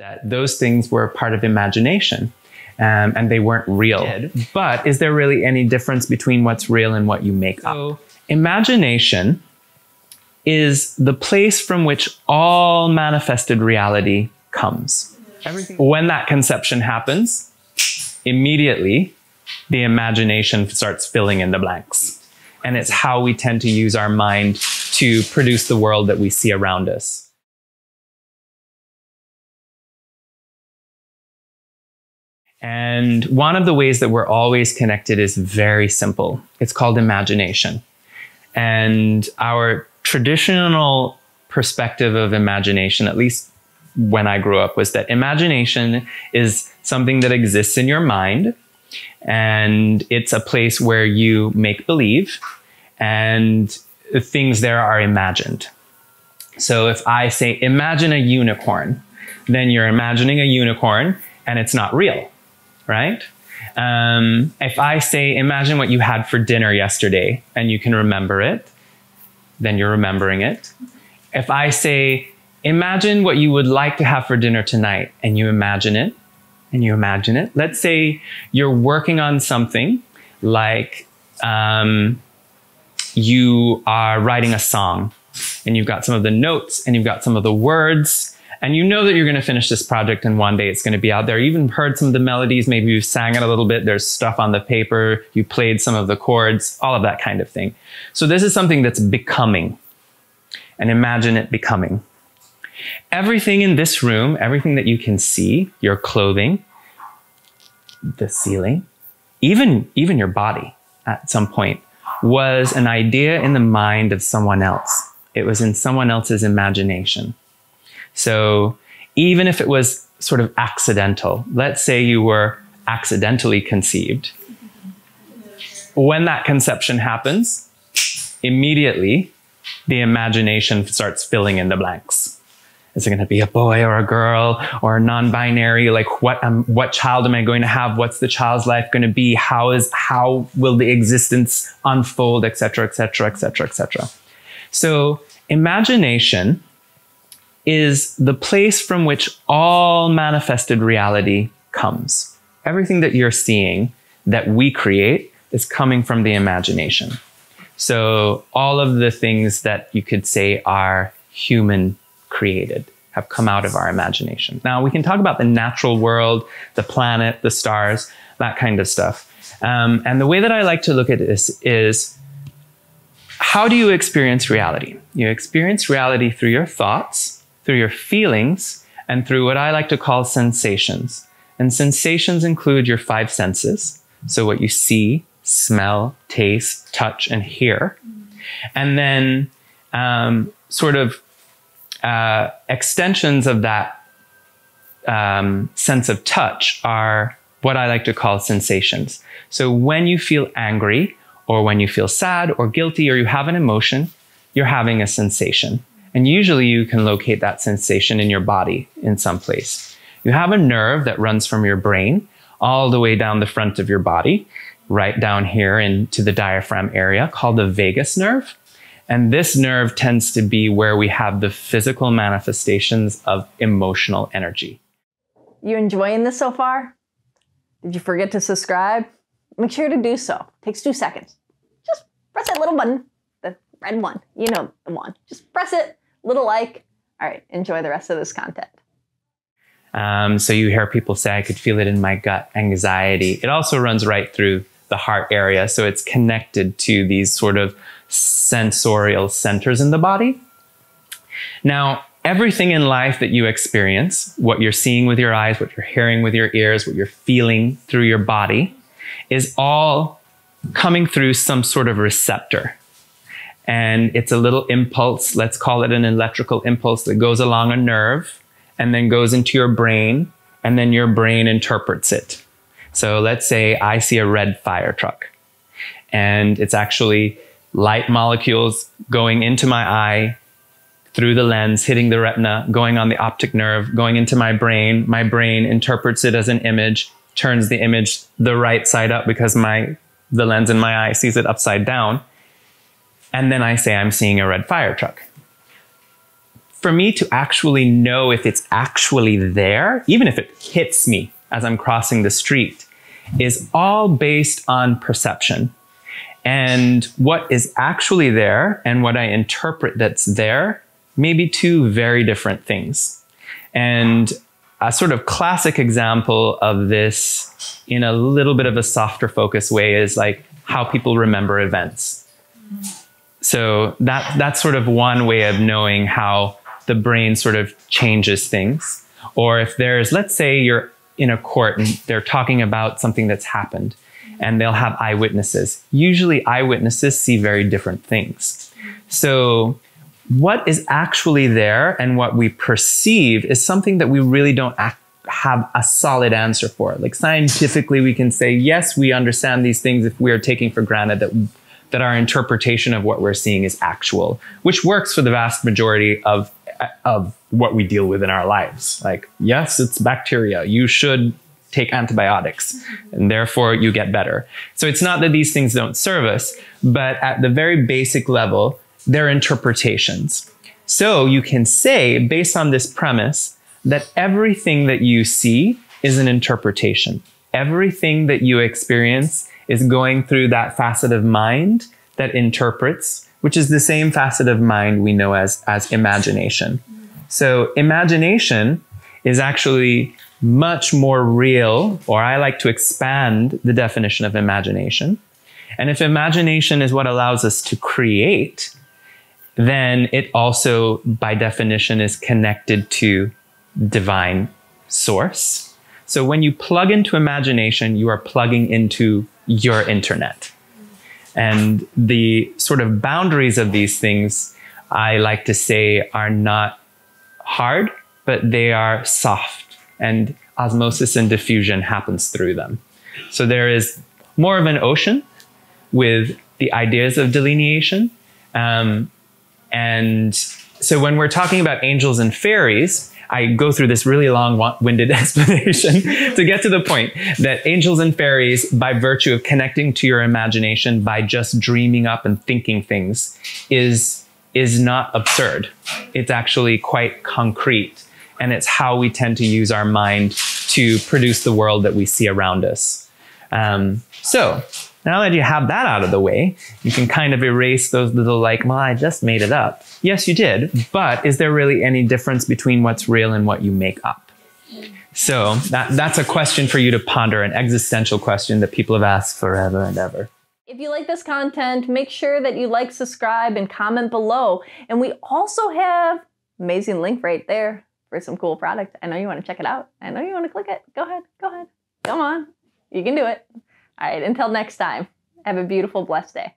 that those things were part of imagination and they weren't real. But is there really any difference between what's real and what you make up? Imagination is the place from which all manifested reality comes. Everything. When that conception happens, immediately the imagination starts filling in the blanks. And it's how we tend to use our mind to produce the world that we see around us. And one of the ways that we're always connected is very simple. It's called imagination. And our traditional perspective of imagination, at least when I grew up, was that imagination is something that exists in your mind. And it's a place where you make believe and things there are imagined. So if I say, imagine a unicorn, then you're imagining a unicorn and it's not real, right? If I say, imagine what you had for dinner yesterday and you can remember it, then you're remembering it. If I say, imagine what you would like to have for dinner tonight and you imagine it, and you imagine it. Let's say you're working on something like you are writing a song and you've got some of the notes and you've got some of the words and you know that you're going to finish this project and one day it's going to be out there. You even heard some of the melodies. Maybe you sang it a little bit. There's stuff on the paper. You played some of the chords, all of that kind of thing. So this is something that's becoming, and imagine it becoming. Everything in this room, everything that you can see, your clothing, the ceiling, even your body at some point was an idea in the mind of someone else. It was in someone else's imagination. So even if it was sort of accidental, let's say you were accidentally conceived. When that conception happens, immediately the imagination starts filling in the blanks. Is it going to be a boy or a girl or non-binary? Like what child am I going to have? What's the child's life going to be? How will the existence unfold, et cetera, et cetera, et cetera, et cetera. So imagination is the place from which all manifested reality comes. Everything that you're seeing that we create is coming from the imagination. So all of the things that you could say are human created, have come out of our imagination. Now we can talk about the natural world, the planet, the stars, that kind of stuff. And the way that I like to look at this is, how do you experience reality? You experience reality through your thoughts, through your feelings, and through what I like to call sensations. And sensations include your five senses. So what you see, smell, taste, touch, and hear. And then sort of extensions of that sense of touch are what I like to call sensations. So when you feel angry, or when you feel sad or guilty, or you have an emotion, you're having a sensation. And usually you can locate that sensation in your body in some place. You have a nerve that runs from your brain all the way down the front of your body, right down here into the diaphragm area, called the vagus nerve. And this nerve tends to be where we have the physical manifestations of emotional energy. You enjoying this so far? Did you forget to subscribe? Make sure to do so. It takes 2 seconds. Just press that little button, the red one. You know the one. Just press it, little like. All right, enjoy the rest of this content. So you hear people say, I could feel it in my gut, anxiety. It also runs right through the heart area. So it's connected to these sort of sensorial centers in the body. Now, everything in life that you experience, what you're seeing with your eyes, what you're hearing with your ears, what you're feeling through your body, is all coming through some sort of receptor. And it's a little impulse, let's call it an electrical impulse, that goes along a nerve and then goes into your brain, and then your brain interprets it. So let's say I see a red fire truck, and it's actually light molecules going into my eye, through the lens, hitting the retina, going on the optic nerve, going into my brain. My brain interprets it as an image, turns the image the right side up because the lens in my eye sees it upside down. And then I say, I'm seeing a red fire truck. for me to actually know if it's actually there, even if it hits me as I'm crossing the street, is all based on perception. And what is actually there and what I interpret that's there may be two very different things. And a sort of classic example of this in a little bit of a softer focus way is like how people remember events. So that's sort of one way of knowing how the brain sort of changes things. Or if there's, let's say you're in a court and they're talking about something that's happened and they'll have eyewitnesses. Usually eyewitnesses see very different things. So what is actually there and what we perceive is something that we really don't have a solid answer for. Like scientifically, we can say, yes, we understand these things if we are taking for granted that our interpretation of what we're seeing is actual, which works for the vast majority of what we deal with in our lives. Like, yes, it's bacteria. You should take antibiotics and therefore you get better. So it's not that these things don't serve us, but at the very basic level, they're interpretations. So you can say, based on this premise, that everything that you see is an interpretation. Everything that you experience is going through that facet of mind that interprets, which is the same facet of mind we know as imagination. So imagination is actually much more real, or I like to expand the definition of imagination. And if imagination is what allows us to create, then it also, by definition, is connected to divine source. So when you plug into imagination, you are plugging into your internet. And the sort of boundaries of these things, I like to say, are not hard, but they are soft, and osmosis and diffusion happens through them. So there is more of an ocean with the ideas of delineation. And so when we're talking about angels and fairies, I go through this really long-winded explanation to get to the point that angels and fairies, by virtue of connecting to your imagination by just dreaming up and thinking things, is not absurd. It's actually quite concrete. And it's how we tend to use our mind to produce the world that we see around us. So now that you have that out of the way, you can kind of erase those little like, well, I just made it up. Yes, you did. But is there really any difference between what's real and what you make up? So that's a question for you to ponder, an existential question that people have asked forever and ever. If you like this content, make sure that you like, subscribe, and comment below. And we also have an amazing link right there for some cool product. I know you want to check it out. I know you want to click it. Go ahead, come on. You can do it. All right, until next time, have a beautiful, blessed day.